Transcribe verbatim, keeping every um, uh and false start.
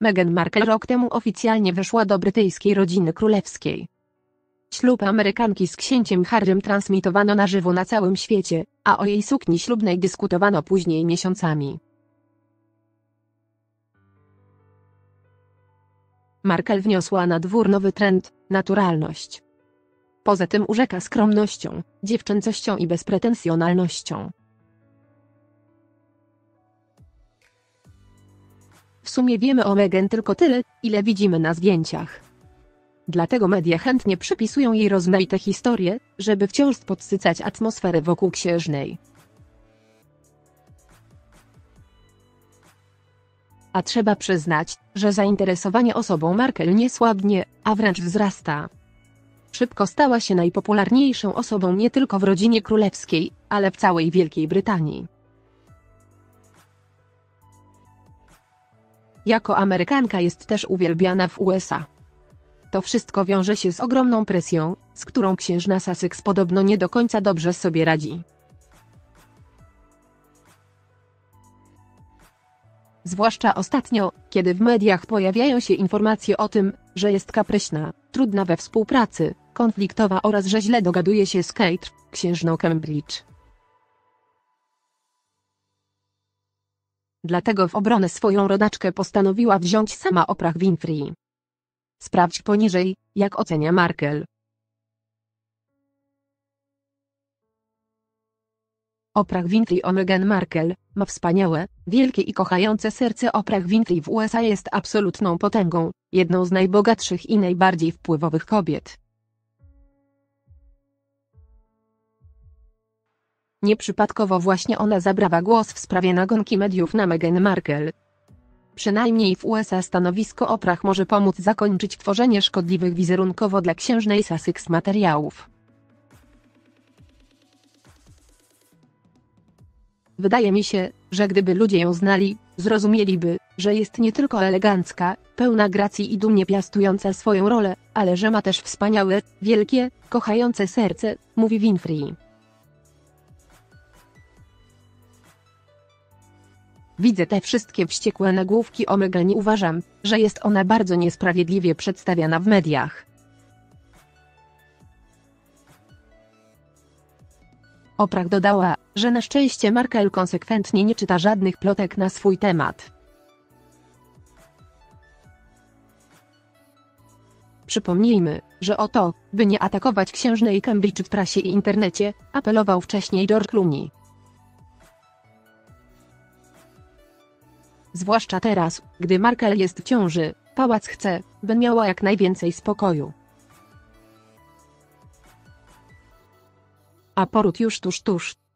Meghan Markle rok temu oficjalnie weszła do brytyjskiej rodziny królewskiej. Ślub Amerykanki z księciem Harrym transmitowano na żywo na całym świecie, a o jej sukni ślubnej dyskutowano później miesiącami. Markle wniosła na dwór nowy trend – naturalność. Poza tym urzeka skromnością, dziewczęcością i bezpretensjonalnością. W sumie wiemy o Meghan tylko tyle, ile widzimy na zdjęciach. Dlatego media chętnie przypisują jej rozmaite historie, żeby wciąż podsycać atmosferę wokół księżnej. A trzeba przyznać, że zainteresowanie osobą Markle nie słabnie, a wręcz wzrasta. Szybko stała się najpopularniejszą osobą nie tylko w rodzinie królewskiej, ale w całej Wielkiej Brytanii. Jako Amerykanka jest też uwielbiana w U S A. To wszystko wiąże się z ogromną presją, z którą księżna Sussex podobno nie do końca dobrze sobie radzi. Zwłaszcza ostatnio, kiedy w mediach pojawiają się informacje o tym, że jest kapryśna, trudna we współpracy, konfliktowa oraz że źle dogaduje się z Kate, księżną Cambridge. Dlatego w obronę swoją rodaczkę postanowiła wziąć sama Oprah Winfrey. Sprawdź poniżej, jak ocenia Markle. Oprah Winfrey o Meghan Markle: ma wspaniałe, wielkie i kochające serce. Oprah Winfrey w U S A jest absolutną potęgą, jedną z najbogatszych i najbardziej wpływowych kobiet. Nieprzypadkowo właśnie ona zabrała głos w sprawie nagonki mediów na Meghan Markle. Przynajmniej w U S A stanowisko Oprah może pomóc zakończyć tworzenie szkodliwych wizerunkowo dla księżnej Sussex materiałów. Wydaje mi się, że gdyby ludzie ją znali, zrozumieliby, że jest nie tylko elegancka, pełna gracji i dumnie piastująca swoją rolę, ale że ma też wspaniałe, wielkie, kochające serce, mówi Winfrey. Widzę te wszystkie wściekłe nagłówki o Meghan i uważam, że jest ona bardzo niesprawiedliwie przedstawiana w mediach. Oprah dodała, że na szczęście Markle konsekwentnie nie czyta żadnych plotek na swój temat. Przypomnijmy, że o to, by nie atakować księżnej Cambridge w prasie i internecie, apelował wcześniej George Clooney. Zwłaszcza teraz, gdy Markle jest w ciąży, pałac chce, by miała jak najwięcej spokoju. A poród już tuż tuż.